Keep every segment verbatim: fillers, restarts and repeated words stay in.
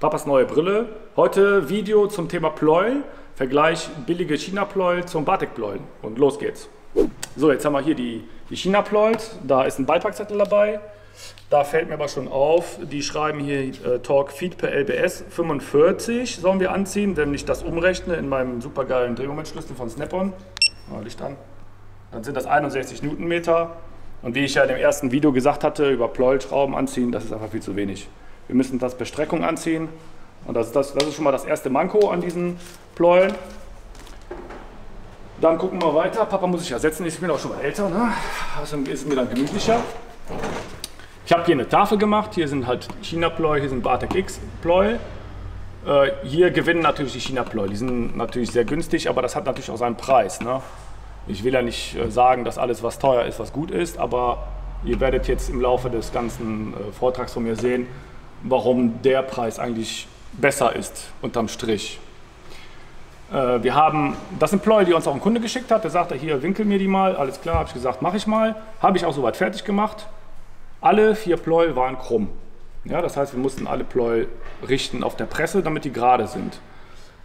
Papas neue Brille. Heute Video zum Thema Pleuel. Vergleich billige China-Pleuel zum Batik-Pleuel. Und los geht's. So, jetzt haben wir hier die, die China-Pleuel. Da ist ein Beipackzettel dabei. Da fällt mir aber schon auf, die schreiben hier äh, Torque Feed per L B S fünfundvierzig sollen wir anziehen, wenn ich das umrechne in meinem supergeilen Drehmomentschlüssel von Snap-On. Licht an. Dann sind das einundsechzig Newtonmeter. Und wie ich ja in dem ersten Video gesagt hatte, über Pleuelschrauben anziehen, das ist einfach viel zu wenig. Wir müssen das per Streckung anziehen. Und das, das, das ist schon mal das erste Manko an diesen Pleueln. Dann gucken wir weiter. Papa muss sich ersetzen, ich bin auch schon mal älter, ne? Also ist mir dann gemütlicher. Ich habe hier eine Tafel gemacht, hier sind halt China-Pleuel, hier sind Batik X-Pleuel. Äh, hier gewinnen natürlich die China-Pleuel, die sind natürlich sehr günstig, aber das hat natürlich auch seinen Preis. Ne? Ich will ja nicht äh, sagen, dass alles, was teuer ist, was gut ist, aber ihr werdet jetzt im Laufe des ganzen äh, Vortrags von mir sehen, warum der Preis eigentlich besser ist, unterm Strich. Äh, wir haben, das sind Pleuel, die uns auch ein Kunde geschickt hat, der sagte, hier, winkel mir die mal, alles klar, habe ich gesagt, mache ich mal. Habe ich auch soweit fertig gemacht. Alle vier Pleuel waren krumm. Ja, das heißt, wir mussten alle Pleuel richten auf der Presse, damit die gerade sind.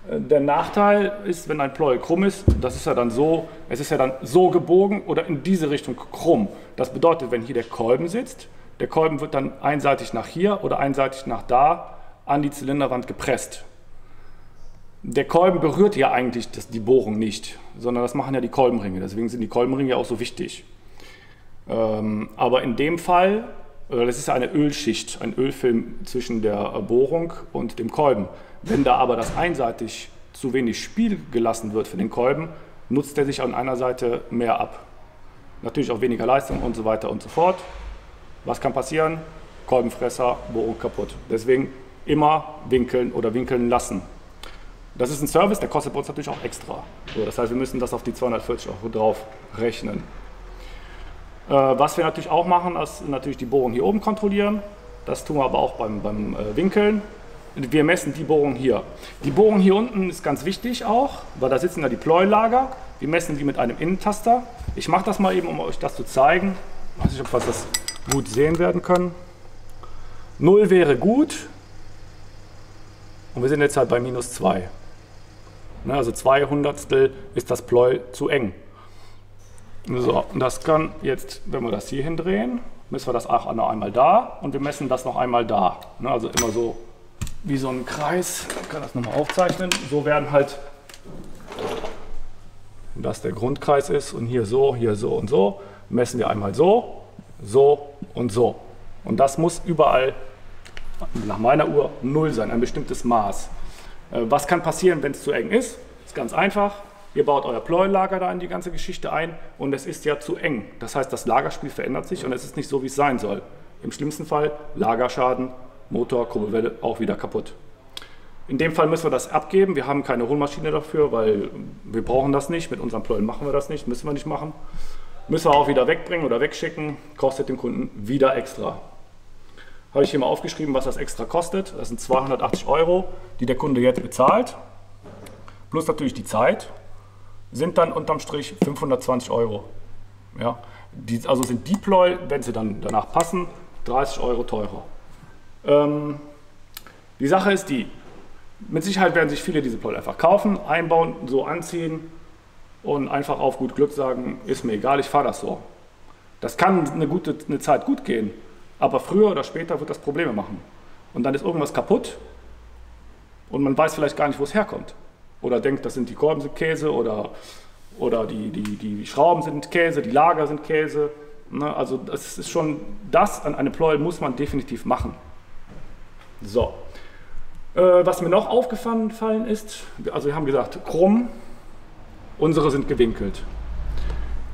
Der Nachteil ist, wenn ein Pleuel krumm ist, das ist ja dann so, es ist ja dann so gebogen oder in diese Richtung krumm. Das bedeutet, wenn hier der Kolben sitzt, der Kolben wird dann einseitig nach hier oder einseitig nach da an die Zylinderwand gepresst. Der Kolben berührt ja eigentlich das, die Bohrung nicht, sondern das machen ja die Kolbenringe. Deswegen sind die Kolbenringe ja auch so wichtig. Aber in dem Fall, das ist eine Ölschicht, ein Ölfilm zwischen der Bohrung und dem Kolben. Wenn da aber das einseitig zu wenig Spiel gelassen wird für den Kolben, nutzt er sich an einer Seite mehr ab. Natürlich auch weniger Leistung und so weiter und so fort. Was kann passieren? Kolbenfresser, Bohrung kaputt. Deswegen immer winkeln oder winkeln lassen. Das ist ein Service, der kostet bei uns natürlich auch extra. So, das heißt, wir müssen das auf die zweihundertvierzig Euro drauf rechnen. Was wir natürlich auch machen, ist natürlich die Bohrung hier oben kontrollieren. Das tun wir aber auch beim, beim Winkeln. Wir messen die Bohrung hier. Die Bohrung hier unten ist ganz wichtig auch, weil da sitzen ja die Pleuellager. Wir messen die mit einem Innentaster. Ich mache das mal eben, um euch das zu zeigen. Ich weiß nicht, ob wir das gut sehen werden können. null wäre gut. Und wir sind jetzt halt bei minus zwei. Also zwei Hundertstel ist das Pleuel zu eng. So, das kann jetzt, wenn wir das hier hindrehen, messen wir das auch noch einmal da und wir messen das noch einmal da. Also immer so wie so ein Kreis, ich kann das nochmal aufzeichnen. So werden halt, wenn das der Grundkreis ist und hier so, hier so und so, messen wir einmal so, so und so. Und das muss überall, nach meiner Uhr, null sein, ein bestimmtes Maß. Was kann passieren, wenn es zu eng ist? Ist ganz einfach. Ihr baut euer Pleuellager da in die ganze Geschichte ein und es ist ja zu eng. Das heißt, das Lagerspiel verändert sich und es ist nicht so, wie es sein soll. Im schlimmsten Fall Lagerschaden, Motor, Kurbelwelle auch wieder kaputt. In dem Fall müssen wir das abgeben. Wir haben keine Hohlmaschine dafür, weil wir brauchen das nicht. Mit unserem Pleuel machen wir das nicht, müssen wir nicht machen. Müssen wir auch wieder wegbringen oder wegschicken, kostet dem Kunden wieder extra. Habe ich hier mal aufgeschrieben, was das extra kostet. Das sind zweihundertachtzig Euro, die der Kunde jetzt bezahlt. Plus natürlich die Zeit. Sind dann unterm Strich fünfhundertzwanzig Euro. Ja? Die, also sind die Pleuel, wenn sie dann danach passen, dreißig Euro teurer. Ähm, die Sache ist die, mit Sicherheit werden sich viele diese Pleuel einfach kaufen, einbauen, so anziehen und einfach auf gut Glück sagen, ist mir egal, ich fahre das so. Das kann eine gute eine Zeit gut gehen, aber früher oder später wird das Probleme machen. Und dann ist irgendwas kaputt und man weiß vielleicht gar nicht, wo es herkommt. Oder denkt, das sind die Kolben sind Käse oder, oder die, die, die Schrauben sind Käse, die Lager sind Käse. Ne? Also das ist schon, das an eine Pleuel muss man definitiv machen. So, äh, was mir noch aufgefallen ist, also wir haben gesagt, krumm, unsere sind gewinkelt.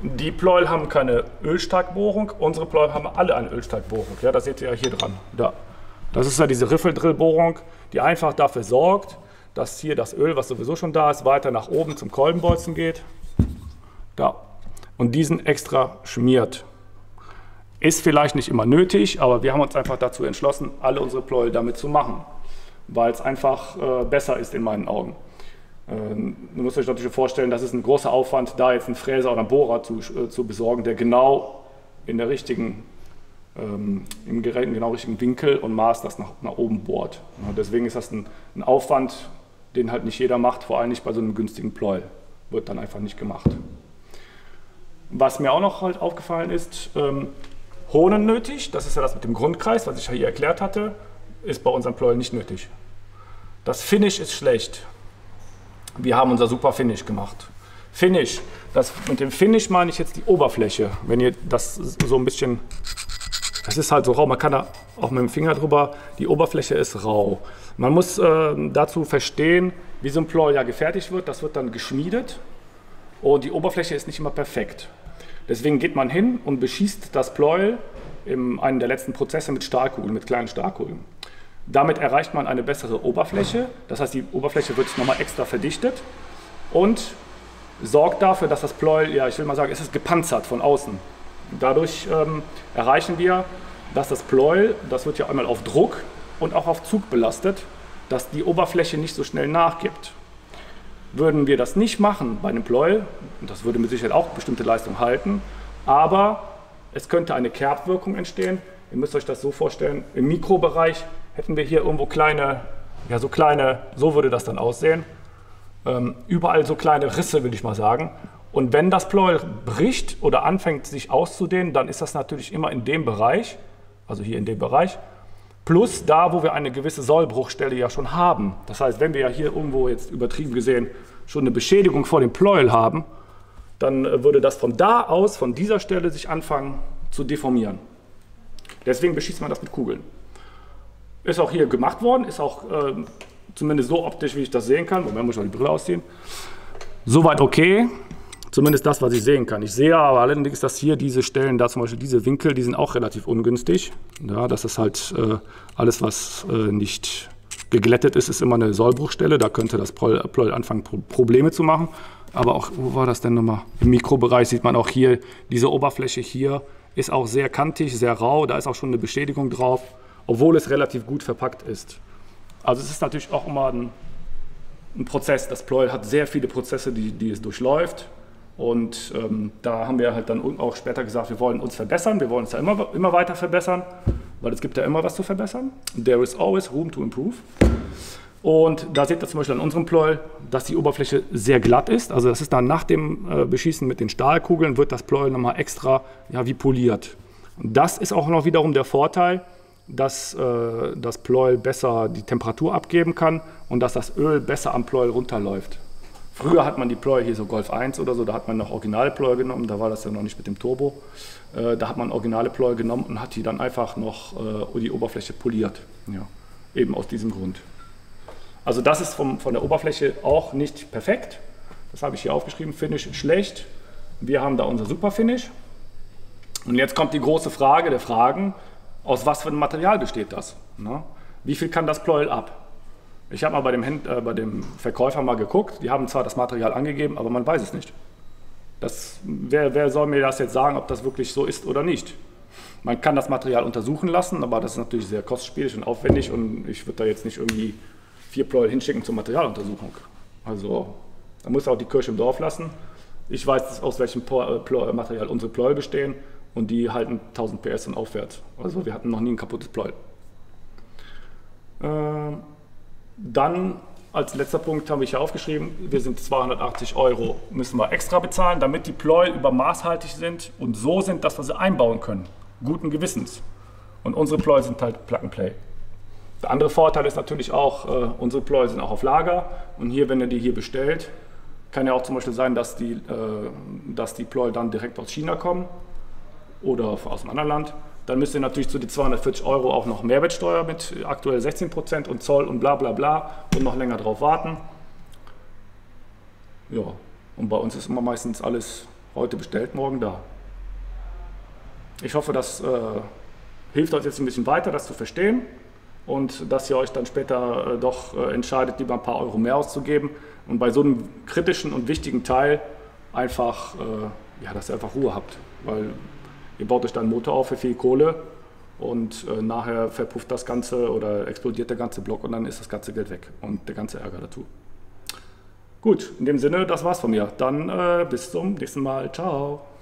Die Pleuel haben keine Ölsteigbohrung, unsere Pleuel haben alle eine Ölsteigbohrung. Ja, das seht ihr ja hier dran. Da. Das ist ja diese Riffeldrillbohrung, die einfach dafür sorgt, dass hier das Öl, was sowieso schon da ist, weiter nach oben zum Kolbenbolzen geht. Da. Und diesen extra schmiert. Ist vielleicht nicht immer nötig, aber wir haben uns einfach dazu entschlossen, alle unsere Pleuel damit zu machen. Weil es einfach äh, besser ist in meinen Augen. Ähm, ihr müsst euch natürlich vorstellen, das ist ein großer Aufwand, da jetzt einen Fräser oder einen Bohrer zu, äh, zu besorgen, der genau in der richtigen ähm, im Gerät einen genau richtigen Winkel und Maß das nach, nach oben bohrt. Ja, deswegen ist das ein, ein Aufwand, den halt nicht jeder macht, vor allem nicht bei so einem günstigen Pleuel. Wird dann einfach nicht gemacht. Was mir auch noch halt aufgefallen ist, ähm, Hohnen nötig, das ist ja das mit dem Grundkreis, was ich ja hier erklärt hatte, ist bei unserem Pleuel nicht nötig. Das Finish ist schlecht. Wir haben unser super Finish gemacht. Finish, das, mit dem Finish meine ich jetzt die Oberfläche. Wenn ihr das so ein bisschen, das ist halt so rau, man kann da auch mit dem Finger drüber, die Oberfläche ist rau. Man muss äh, dazu verstehen, wie so ein Pleuel ja gefertigt wird, das wird dann geschmiedet und die Oberfläche ist nicht immer perfekt. Deswegen geht man hin und beschießt das Pleuel in einem der letzten Prozesse mit Stahlkugeln, mit kleinen Stahlkugeln. Damit erreicht man eine bessere Oberfläche, das heißt die Oberfläche wird nochmal extra verdichtet und sorgt dafür, dass das Pleuel, ja ich will mal sagen, es ist gepanzert von außen. Dadurch ähm, erreichen wir, dass das Pleuel, das wird ja einmal auf Druck und auch auf Zug belastet, dass die Oberfläche nicht so schnell nachgibt. Würden wir das nicht machen bei einem Pleuel, und das würde mit Sicherheit auch bestimmte Leistung halten, aber es könnte eine Kerbwirkung entstehen. Ihr müsst euch das so vorstellen, im Mikrobereich hätten wir hier irgendwo kleine, ja so kleine, so würde das dann aussehen, ähm, überall so kleine Risse, will ich mal sagen. Und wenn das Pleuel bricht oder anfängt sich auszudehnen, dann ist das natürlich immer in dem Bereich, also hier in dem Bereich, plus da, wo wir eine gewisse Sollbruchstelle ja schon haben. Das heißt, wenn wir ja hier irgendwo jetzt übertrieben gesehen schon eine Beschädigung vor dem Pleuel haben, dann würde das von da aus, von dieser Stelle sich anfangen zu deformieren. Deswegen beschießt man das mit Kugeln. Ist auch hier gemacht worden, ist auch äh, zumindest so optisch, wie ich das sehen kann. Moment, muss ich mal die Brille ausziehen. Soweit okay, zumindest das, was ich sehen kann. Ich sehe aber allerdings, dass hier diese Stellen, da zum Beispiel diese Winkel, die sind auch relativ ungünstig. Ja, das ist halt äh, alles, was äh, nicht geglättet ist, ist immer eine Sollbruchstelle. Da könnte das Pleuel anfangen, Pro Probleme zu machen. Aber auch, wo war das denn nochmal? Im Mikrobereich sieht man auch hier, diese Oberfläche hier ist auch sehr kantig, sehr rau. Da ist auch schon eine Beschädigung drauf, obwohl es relativ gut verpackt ist. Also es ist natürlich auch immer ein, ein Prozess. Das Pleuel hat sehr viele Prozesse, die, die es durchläuft. Und ähm, da haben wir halt dann auch später gesagt, wir wollen uns verbessern, wir wollen uns ja immer, immer weiter verbessern, weil es gibt ja immer was zu verbessern. There is always room to improve. Und da seht ihr zum Beispiel an unserem Pleuel, dass die Oberfläche sehr glatt ist. Also das ist dann nach dem äh, Beschießen mit den Stahlkugeln, wird das Pleuel nochmal extra ja, wie poliert. Und das ist auch noch wiederum der Vorteil, dass äh, das Pleuel besser die Temperatur abgeben kann und dass das Öl besser am Pleuel runterläuft. Früher hat man die Pleuel, hier so Golf eins oder so, da hat man noch originale Pleuel genommen, da war das ja noch nicht mit dem Turbo. Äh, da hat man originale Pleuel genommen und hat die dann einfach noch äh, die Oberfläche poliert. Ja, eben aus diesem Grund. Also das ist vom, von der Oberfläche auch nicht perfekt. Das habe ich hier aufgeschrieben, Finish schlecht. Wir haben da unser super Finish. Und jetzt kommt die große Frage der Fragen, aus was für einem Material besteht das? Na? Wie viel kann das Pleuel ab? Ich habe mal bei dem, Händ äh, bei dem Verkäufer mal geguckt, die haben zwar das Material angegeben, aber man weiß es nicht. Das, wer, wer soll mir das jetzt sagen, ob das wirklich so ist oder nicht? Man kann das Material untersuchen lassen, aber das ist natürlich sehr kostspielig und aufwendig und ich würde da jetzt nicht irgendwie vier Pleuel hinschicken zur Materialuntersuchung. Also da muss auch die Kirche im Dorf lassen. Ich weiß, aus welchem Pleuel, Pleuel, Material unsere Pleuel bestehen und die halten tausend P S und aufwärts. Also wir hatten noch nie ein kaputtes Pleuel. Ähm, Dann als letzter Punkt habe ich hier aufgeschrieben, wir sind zweihundertachtzig Euro, müssen wir extra bezahlen, damit die Pleuel übermaßhaltig sind und so sind, dass wir sie einbauen können, guten Gewissens. Und unsere Pleuel sind halt Plug and Play. Der andere Vorteil ist natürlich auch, äh, unsere Pleuel sind auch auf Lager und hier, wenn ihr die hier bestellt, kann ja auch zum Beispiel sein, dass die, äh, dass die Pleuel dann direkt aus China kommen oder aus einem anderen Land. Dann müsst ihr natürlich zu den zweihundertvierzig Euro auch noch Mehrwertsteuer mit aktuell sechzehn Prozent und Zoll und bla bla bla und noch länger drauf warten. Ja, und bei uns ist immer meistens alles heute bestellt, morgen da. Ich hoffe, das äh, hilft euch jetzt ein bisschen weiter, das zu verstehen und dass ihr euch dann später äh, doch äh, entscheidet, lieber ein paar Euro mehr auszugeben und bei so einem kritischen und wichtigen Teil einfach, äh, ja, dass ihr einfach Ruhe habt, weil ihr baut euch dann einen Motor auf für viel Kohle und äh, nachher verpufft das Ganze oder explodiert der ganze Block und dann ist das ganze Geld weg und der ganze Ärger dazu. Gut, in dem Sinne, das war's von mir. Dann äh, bis zum nächsten Mal. Ciao.